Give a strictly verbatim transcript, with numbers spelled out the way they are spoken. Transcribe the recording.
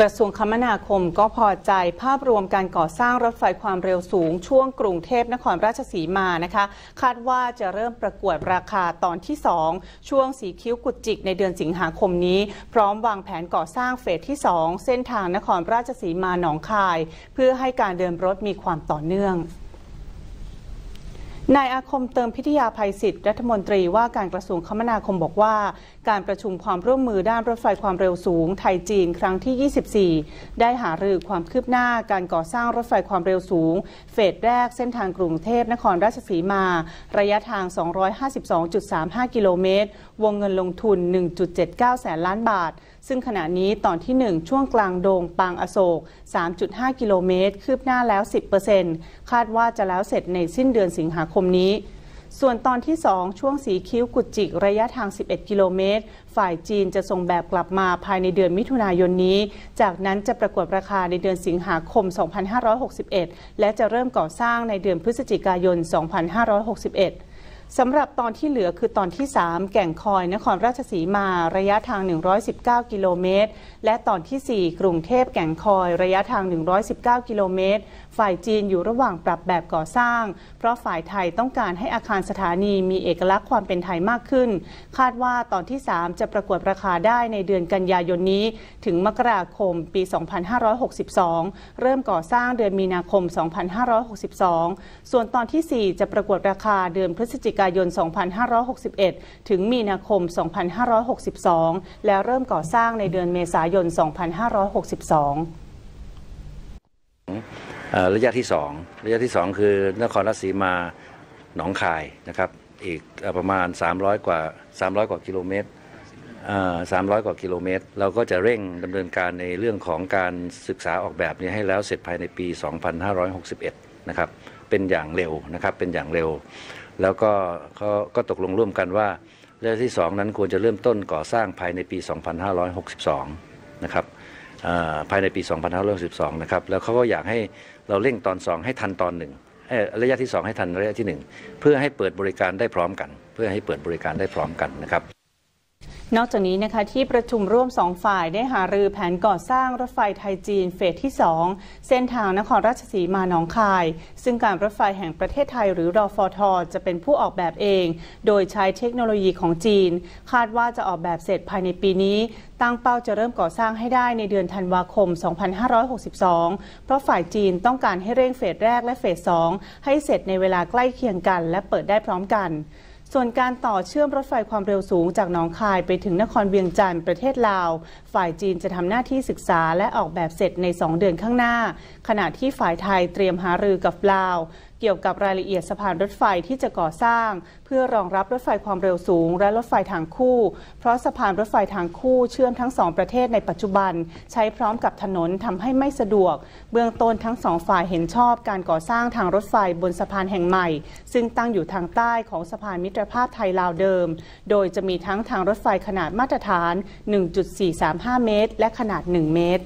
กระทรวงคมนาคมก็พอใจภาพรวมการก่อสร้างรถไฟความเร็วสูงช่วงกรุงเทพนครราชสีมานะคะคาดว่าจะเริ่มประกวดราคาตอนที่สองช่วงสีคิ้วกุดจิกในเดือนสิงหาคมนี้พร้อมวางแผนก่อสร้างเฟสที่สองเส้นทางนครราชสีมาหนองคายเพื่อให้การเดินรถมีความต่อเนื่องนายอาคมเติมพิทยาภัยศิษฐ์รัฐมนตรีว่าการกระทรวงคมนาคมบอกว่าการประชุมความร่วมมือด้านรถไฟความเร็วสูงไทยจีนครั้งที่ยี่สิบสี่ได้หารือความคืบหน้าการก่อสร้างรถไฟความเร็วสูงเฟสแรกเส้นทางกรุงเทพนครราชสีมาระยะทาง สองร้อยห้าสิบสองจุดสามห้า กิโลเมตรวงเงินลงทุน หนึ่งจุดเจ็ดเก้าแสนล้านบาทซึ่งขณะนี้ตอนที่หนึ่งช่วงกลางโดงปางอโศก สามจุดห้า กิโลเมตรคืบหน้าแล้ว สิบเปอร์เซ็นต์ คาดว่าจะแล้วเสร็จในสิ้นเดือนสิงหาคมนี้ส่วนตอนที่สองช่วงสีคิ้วกุดจิกระยะทางสิบเอ็ดกิโลเมตรฝ่ายจีนจะส่งแบบกลับมาภายในเดือนมิถุนายนนี้จากนั้นจะประกวดราคาในเดือนสิงหาคมสองพันห้าร้อยหกสิบเอ็ดและจะเริ่มก่อสร้างในเดือนพฤศจิกายนสองพันห้าร้อยหกสิบเอ็ดสำหรับตอนที่เหลือคือตอนที่สามแก่งคอยนครราชสีมาระยะทางหนึ่งร้อยสิบเก้ากิโลเมตรและตอนที่สี่กรุงเทพแก่งคอยระยะทางหนึ่งร้อยสิบเก้ากิโลเมตรฝ่ายจีนอยู่ระหว่างปรับแบบก่อสร้างเพราะฝ่ายไทยต้องการให้อาคารสถานีมีเอกลักษณ์ความเป็นไทยมากขึ้นคาดว่าตอนที่สามจะประกวดราคาได้ในเดือนกันยายนนี้ถึงมกราคมปีสองพันห้าร้อยหกสิบสองเริ่มก่อสร้างเดือนมีนาคมสองพันห้าร้อยหกสิบสองส่วนตอนที่สี่จะประกวดราคาเดือนพฤศจิกายนยนต์สองพันห้าร้อยหกสิบเอ็ดถึงมีนาคมสองพันห้าร้อยหกสิบสองและเริ่มก่อสร้างในเดือนเมษายนสองพันห้าร้อยหกสิบสองระยะที่สองระยะที่สองคือนครราชสีมาหนองคายนะครับอีกประมาณ300กว่า300กว่ากิโลเมตรสามร้อยกว่ากิโลเมตรเราก็จะเร่งดำเนินการในเรื่องของการศึกษาออกแบบนี้ให้แล้วเสร็จภายในปีสองพันห้าร้อยหกสิบเอ็ดนะครับเป็นอย่างเร็วนะครับเป็นอย่างเร็วแล้วก็เขาก็ตกลงร่วมกันว่าระยะที่สองนั้นควรจะเริ่มต้นก่อสร้างภายในปีสองพันห้าร้อยหกสิบสองนะครับภายในปีสองพันห้าร้อยหกสิบสองนะครับแล้วเขาก็อยากให้เราเร่งตอนสองให้ทันตอนหนึ่งระยะที่สองให้ทันระยะที่หนึ่งเพื่อให้เปิดบริการได้พร้อมกันเพื่อให้เปิดบริการได้พร้อมกันนะครับนอกจากนี้นะคะที่ประชุมร่วมสองฝ่ายได้หารือแผนก่อสร้างรถไฟไทยจีนเฟสที่สองเส้นทางนครราชสีมาหนองคายซึ่งการรถไฟแห่งประเทศไทยหรือรฟท.จะเป็นผู้ออกแบบเองโดยใช้เทคโนโลยีของจีนคาดว่าจะออกแบบเสร็จภายในปีนี้ตั้งเป้าจะเริ่มก่อสร้างให้ได้ในเดือนธันวาคมสองพันห้าร้อยหกสิบสองเพราะฝ่ายจีนต้องการให้เร่งเฟสแรกและเฟสสองให้เสร็จในเวลาใกล้เคียงกันและเปิดได้พร้อมกันส่วนการต่อเชื่อมรถไฟความเร็วสูงจากหนองคายไปถึงนครเวียงจันทร์ประเทศลาวฝ่ายจีนจะทำหน้าที่ศึกษาและออกแบบเสร็จในสองเดือนข้างหน้าขณะที่ฝ่ายไทยเตรียมหารือกับลาวเกี่ยวกับรายละเอียดสะพานรถไฟที่จะก่อสร้างเพื่อรองรับรถไฟความเร็วสูงและรถไฟทางคู่เพราะสะพานรถไฟทางคู่เชื่อมทั้งสองประเทศในปัจจุบันใช้พร้อมกับถนนทำให้ไม่สะดวกเบื้องต้นทั้งสองฝ่ายเห็นชอบการก่อสร้างทางรถไฟบนสะพานแห่งใหม่ซึ่งตั้งอยู่ทางใต้ของสะพานมิตรภาพไทยลาวเดิมโดยจะมีทั้งทางรถไฟขนาดมาตรฐาน หนึ่งจุดสี่สามห้า เมตรและขนาดหนึ่งเมตร